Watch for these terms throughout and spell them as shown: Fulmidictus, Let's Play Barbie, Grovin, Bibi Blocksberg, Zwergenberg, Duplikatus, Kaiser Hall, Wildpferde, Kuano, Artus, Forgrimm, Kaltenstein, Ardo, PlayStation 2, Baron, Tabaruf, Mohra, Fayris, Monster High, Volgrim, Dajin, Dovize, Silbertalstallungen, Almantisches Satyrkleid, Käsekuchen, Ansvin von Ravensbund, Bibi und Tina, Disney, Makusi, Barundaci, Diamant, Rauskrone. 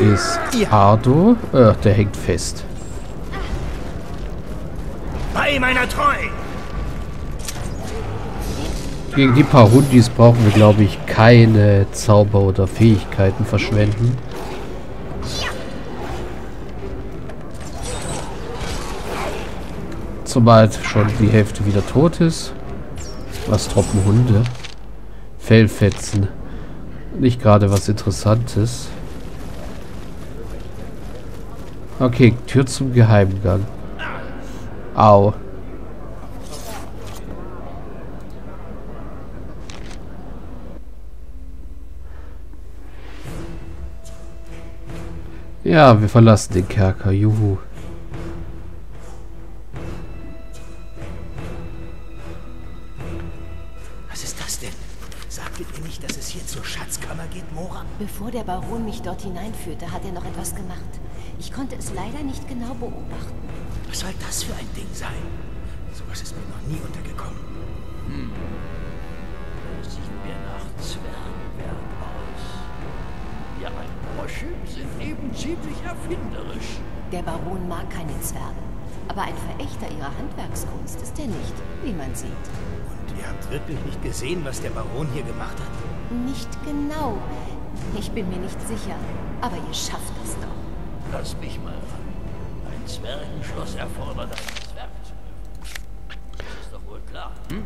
ist Ardo. Ach, der hängt fest. Bei meiner Treue! Gegen die paar Hundis brauchen wir, glaube ich, keine Zauber oder Fähigkeiten verschwenden. Sobald schon die Hälfte wieder tot ist. Was trocken Hunde? Fellfetzen. Nicht gerade was Interessantes. Okay, Tür zum Geheimgang. Au. Ja, wir verlassen den Kerker. Juhu. Bevor der Baron mich dort hineinführte, hat er noch etwas gemacht. Ich konnte es leider nicht genau beobachten. Was soll das für ein Ding sein? Sowas ist mir noch nie untergekommen. Hm. Das sieht mir nach Zwergenberg aus. Ja, Frosche sind eben ziemlich erfinderisch. Der Baron mag keine Zwerge, aber ein Verächter ihrer Handwerkskunst ist er nicht, wie man sieht. Und ihr habt wirklich nicht gesehen, was der Baron hier gemacht hat? Nicht genau. Ich bin mir nicht sicher, aber ihr schafft das doch. Lass mich mal ran. Ein Zwergenschloss erfordert ein Zwerg. Ist doch wohl klar. Hm?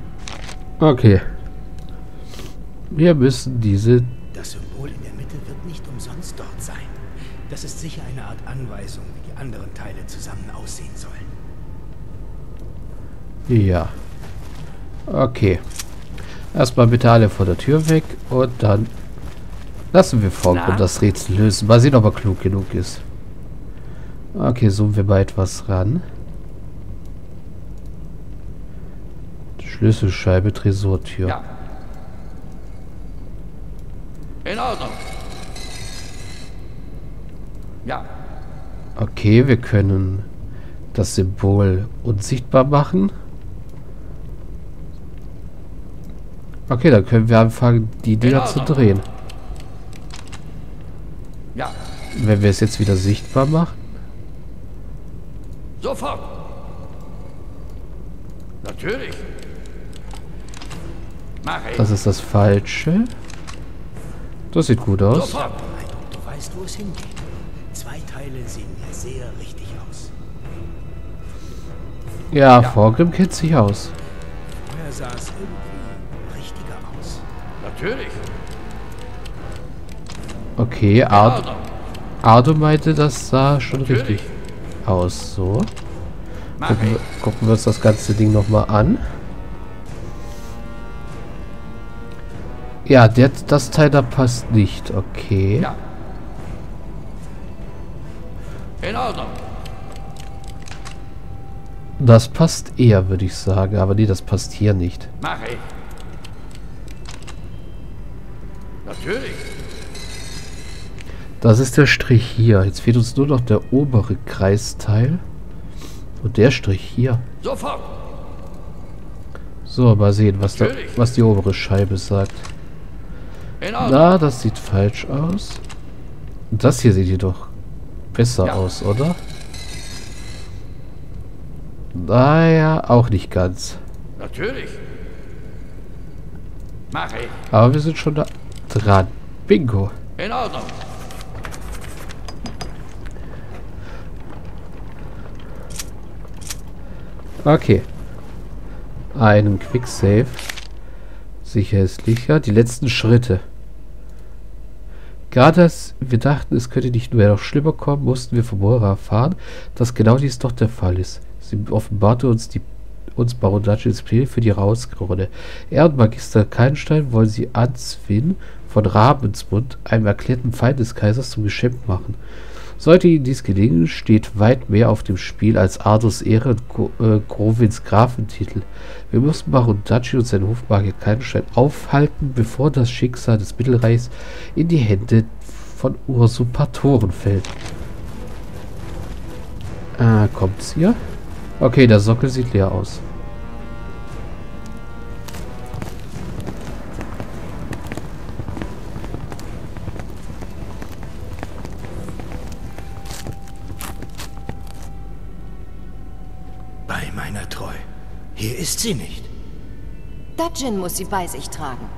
Okay. Wir müssen diese... Das Symbol in der Mitte wird nicht umsonst dort sein. Das ist sicher eine Art Anweisung, wie die anderen Teile zusammen aussehen sollen. Ja. Okay. Erstmal bitte alle vor der Tür weg und dann... Lassen wir Volgrim das Rätsel lösen. Mal sehen, ob er klug genug ist. Okay, zoomen wir mal etwas ran. Schlüsselscheibe, Tresortür. Ja. In Ordnung. Ja. Okay, wir können das Symbol unsichtbar machen. Okay, dann können wir anfangen, die Dinger zu drehen. Ja. Wenn wir es jetzt wieder sichtbar machen. Sofort. Natürlich. Mach ich. Das ist das Falsche. Das sieht gut aus. Sofort. Du weißt, wo es hingeht. Zwei Teile sehen ja sehr richtig aus. Ja, ja. Forgrimm kennt sich aus. Vorher sah es irgendwie richtiger aus. Natürlich. Okay, Ardo meinte, das sah schon richtig aus. So. Gucken wir uns das ganze Ding nochmal an. Ja, das Teil da passt nicht. Okay. Ja. In Ordnung. Das passt eher, würde ich sagen. Aber nee, das passt hier nicht. Mach ich. Natürlich. Das ist der Strich hier. Jetzt fehlt uns nur noch der obere Kreisteil. Und der Strich hier. Sofort. So, mal sehen, was die obere Scheibe sagt. Na, das sieht falsch aus. Das hier sieht jedoch besser aus, oder? Naja, auch nicht ganz. Natürlich. Mach ich. Aber wir sind schon da dran. Bingo. In Ordnung. Okay. Einen Quicksave. Sicher ist sicher. Die letzten Schritte. Gerade als wir dachten, es könnte nicht nur noch schlimmer kommen, mussten wir von Mohra erfahren, dass genau dies doch der Fall ist. Sie offenbarte uns Barundacis Pläne für die Rauskrone. Er und Magister Kaltenstein wollen sie Ansvin von Ravensbund, einem erklärten Feind des Kaisers, zum Geschenk machen. Sollte ihnen dies gelingen, steht weit mehr auf dem Spiel als Artus Ehre und Grovins Grafentitel. Wir müssen Barundaci und seinen Hofmagier Kaltenstein aufhalten, bevor das Schicksal des Mittelreichs in die Hände von Usurpatoren fällt. Kommt's hier? Okay, der Sockel sieht leer aus. ist sie nicht. Dajin muss sie bei sich tragen.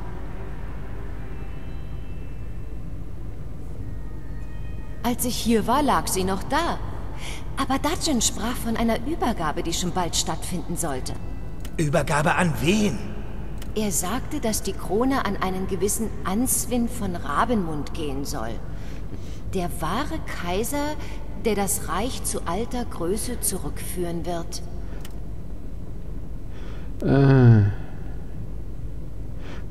Als ich hier war, lag sie noch da. Aber Dajin sprach von einer Übergabe, die schon bald stattfinden sollte. Übergabe an wen? Er sagte, dass die Krone an einen gewissen Ansvin von Ravensbund gehen soll. Der wahre Kaiser, der das Reich zu alter Größe zurückführen wird.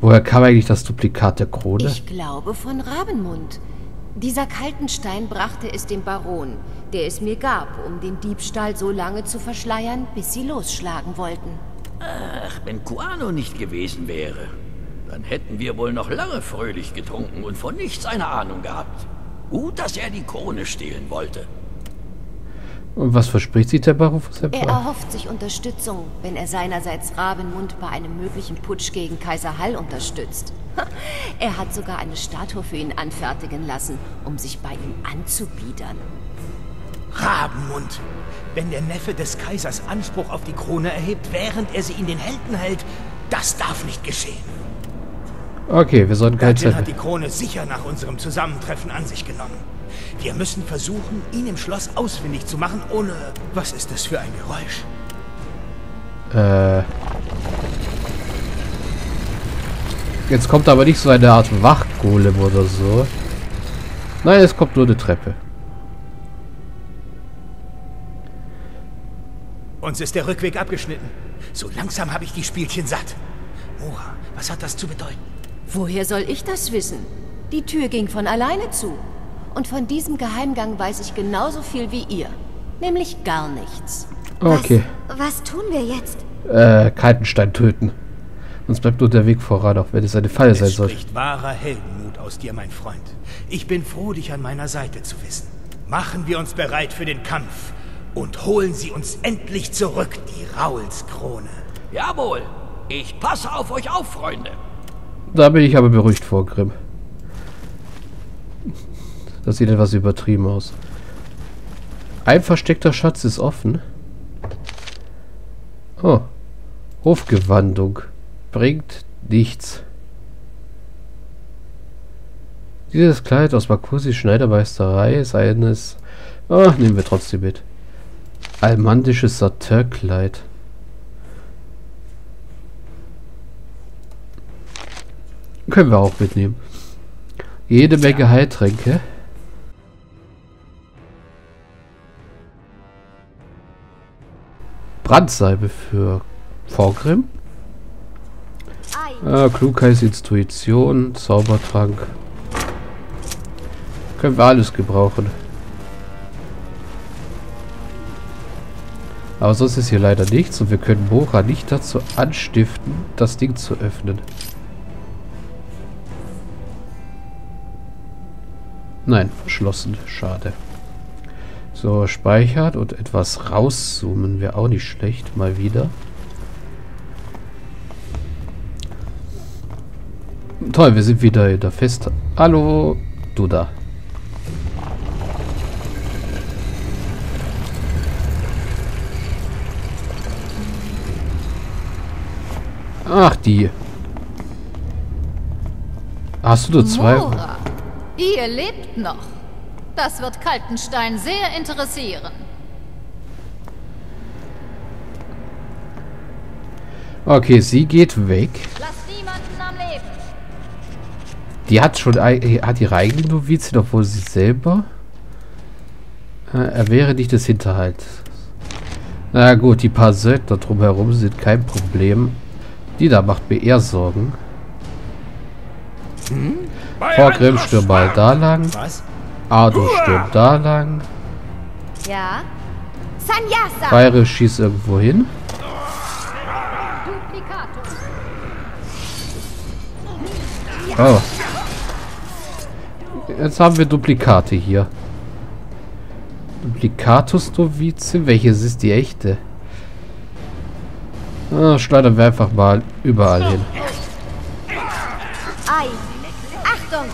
Woher kam eigentlich das Duplikat der Krone? Ich glaube von Ravensbund. Dieser Kaltenstein brachte es dem Baron, der es mir gab, um den Diebstahl so lange zu verschleiern, bis sie losschlagen wollten. Ach, wenn Kuano nicht gewesen wäre, dann hätten wir wohl noch lange fröhlich getrunken und von nichts eine Ahnung gehabt. Gut, dass er die Krone stehlen wollte. Und was verspricht sich der Tabaruf? Er erhofft sich Unterstützung, wenn er seinerseits Ravensbund bei einem möglichen Putsch gegen Kaiser Hall unterstützt. Er hat sogar eine Statue für ihn anfertigen lassen, um sich bei ihm anzubiedern. Ravensbund! Wenn der Neffe des Kaisers Anspruch auf die Krone erhebt, während er sie in den Händen hält, das darf nicht geschehen. Okay, wir sollten keine Zeit. Er hat die Krone sicher nach unserem Zusammentreffen an sich genommen. Wir müssen versuchen, ihn im Schloss ausfindig zu machen, ohne... Was ist das für ein Geräusch? Jetzt kommt aber nicht so eine Art Wachgolem oder so. Nein, es kommt nur eine Treppe. Uns ist der Rückweg abgeschnitten. So langsam habe ich die Spielchen satt. Mohra, was hat das zu bedeuten? Woher soll ich das wissen? Die Tür ging von alleine zu. Und von diesem Geheimgang weiß ich genauso viel wie ihr. Nämlich gar nichts. Okay. Was tun wir jetzt? Kaltenstein töten. Uns bleibt nur der Weg voran, auch wenn es eine Falle sein soll. Es spricht wahrer Heldenmut aus dir, mein Freund. Ich bin froh, dich an meiner Seite zu wissen. Machen wir uns bereit für den Kampf. Und holen Sie uns endlich zurück, die Raulskrone. Jawohl. Ich passe auf euch auf, Freunde. Da bin ich aber beruhigt, Forgrimm. Das sieht etwas übertrieben aus. Ein versteckter Schatz ist offen. Oh. Hofgewandung. Bringt nichts. Dieses Kleid aus Makusi Schneidermeisterei ist eines... Ach, nehmen wir trotzdem mit. Almantisches Satyrkleid. Können wir auch mitnehmen. Jede Menge Heiltränke. Brandsalbe für Forgrimm. Klugheitsintuition, Zaubertrank. Können wir alles gebrauchen. Aber sonst ist hier leider nichts und wir können Mohra nicht dazu anstiften, das Ding zu öffnen. Nein, verschlossen. Schade. So, speichert und etwas rauszoomen wäre auch nicht schlecht, mal wieder. Toll, wir sind wieder in der Fest... Hallo, du da. Ach, die. Hast du nur zwei... Mohra. Ihr lebt noch. Das wird Kaltenstein sehr interessieren. Okay, sie geht weg. Lass niemanden am Leben. Die hat schon ihre eigene Dovize, obwohl sie selber... Er wäre nicht des Hinterhalts. Na gut, die paar Söldner drumherum sind kein Problem. Die da macht mir eher Sorgen. Hm? Forgrimm stürmt mal da lang. Ardo stürmt da lang. Ja. Fayris schießt irgendwo hin. Oh. Jetzt haben wir Duplikate hier. Duplikatus Dovize? Welches ist die echte? Ah, schleudern wir einfach mal überall hin. Ei. Achtung!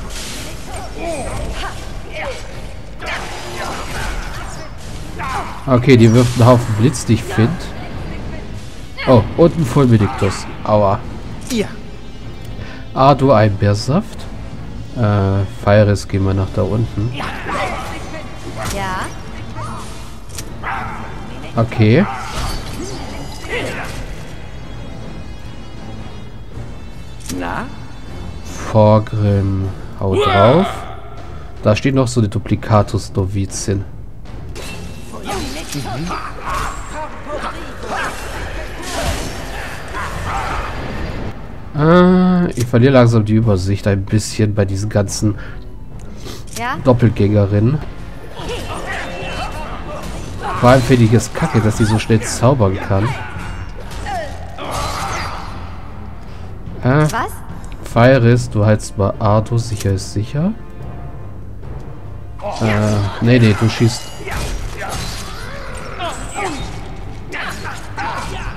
Okay, die wirft einen Haufen Blitz, die ich finde. Oh, und ein Fulmidictus. Aua. Ja. Ardo, ein Bärsaft. Fayris, gehen wir nach da unten. Ja. Okay. Na? Forgrimm, hau drauf. Da steht noch so eine Duplikatus Dovizin. Mhm. Ich verliere langsam die Übersicht ein bisschen bei diesen ganzen Doppelgängerinnen. Vor allem finde ich es kacke, dass die so schnell zaubern kann. Was? Fayris, du heißt mal Ardo, sicher ist sicher. Nee, du schießt.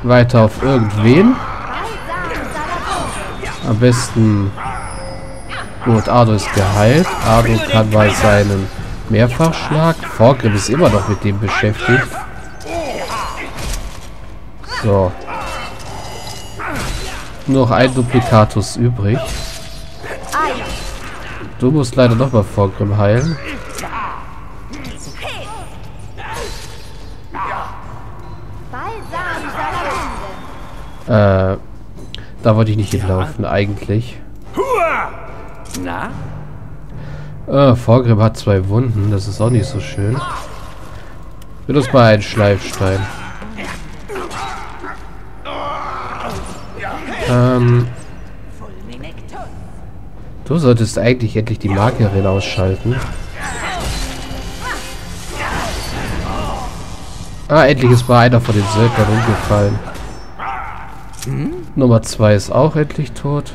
Weiter auf irgendwen. Am besten... Gut, Ardo ist geheilt. Ardo kann bei seinem Mehrfachschlag... Forgrimm ist immer noch mit dem beschäftigt. So. Noch ein Duplikatus übrig. Du musst leider nochmal Forgrimm heilen. Da wollte ich nicht hinlaufen, eigentlich. Na? Forgrimm hat 2 Wunden, das ist auch nicht so schön. Benutzt mal einen Schleifstein. Du solltest eigentlich endlich die Magierin ausschalten. Ah, endlich ist mal einer von den Söldnern umgefallen. Nummer 2 ist auch endlich tot.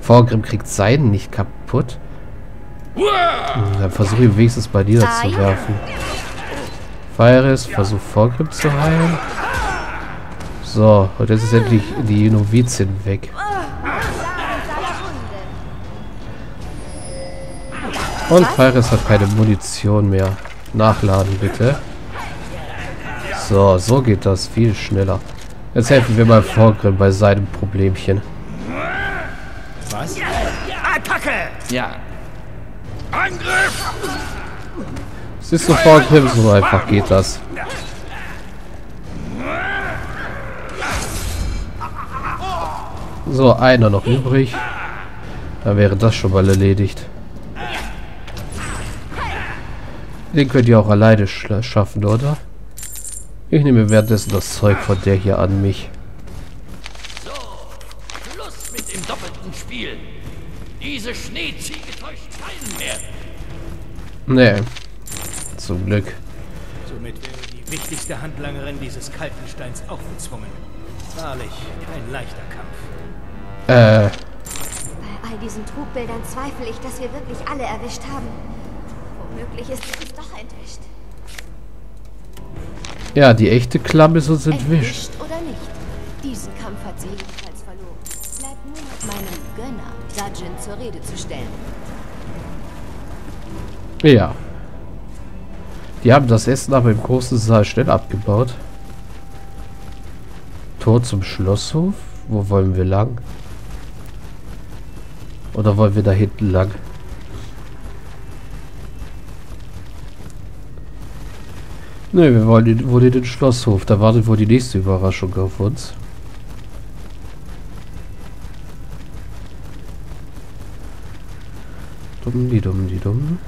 Forgrimm kriegt seinen nicht kaputt. Dann versuche ich wenigstens bei dir das zu werfen. Fayris versucht Forgrimm zu heilen. So, und jetzt ist endlich die Novizin weg. Und Fayris hat keine Munition mehr. Nachladen bitte. So, so geht das viel schneller. Jetzt helfen wir mal Forgrimm bei seinem Problemchen. Was? Attacke! Ja. Angriff! Siehst du, Forgrimm, so einfach geht das. So, einer noch übrig. Dann wäre das schon mal erledigt. Den könnt ihr auch alleine schaffen, oder? Ich nehme währenddessen das Zeug von der hier an mich. So, Schluss mit dem doppelten Spiel. Diese Schneeziege täuscht keinen mehr. Nee, zum Glück. Somit wäre die wichtigste Handlangerin dieses Kaltensteins aufgezwungen. Wahrlich, ein leichter Kampf. Bei all diesen Trugbildern zweifle ich, dass wir wirklich alle erwischt haben. Womöglich ist es uns doch entwischt. Ja, die echte Klamm ist uns entwischt. Oder nicht? Diesen Kampf hat sie jedenfalls verloren. Bleibt nur mit meinem Gönner, Sergeant, zur Rede zu stellen. Ja. Die haben das Essen aber im großen Saal schnell abgebaut. Tor zum Schlosshof? Wo wollen wir lang? Oder wollen wir da hinten lang? Ne, wir wollen wohl in den Schlosshof. Da wartet wohl die nächste Überraschung auf uns. Dumm, die dumm, die dumm.